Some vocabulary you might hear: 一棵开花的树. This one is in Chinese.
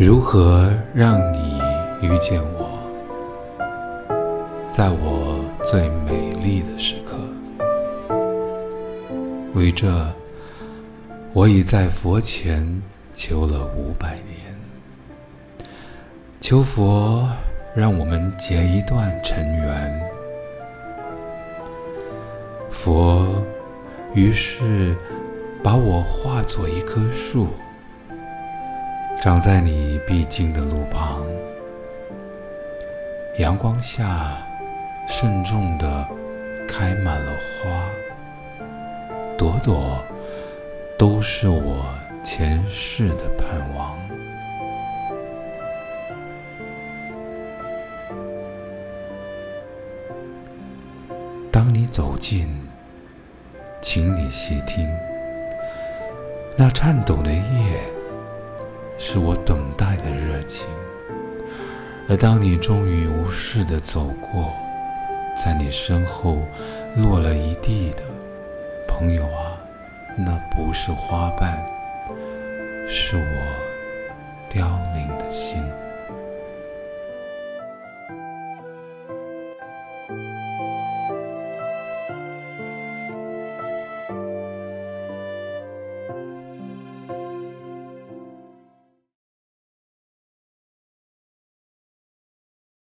如何让你遇见我，在我最美丽的时刻。为这，我已在佛前求了500年，求佛让我们结一段尘缘。佛于是把我化作一棵树，长在你必经的路旁，阳光下慎重地开满了花，朵朵都是我前世的盼望。当你走近，请你细听，那颤抖的叶是我等待的热情，而当你终于无视地走过，在你身后落了一地的，朋友啊，那不是花瓣，是我凋零的心。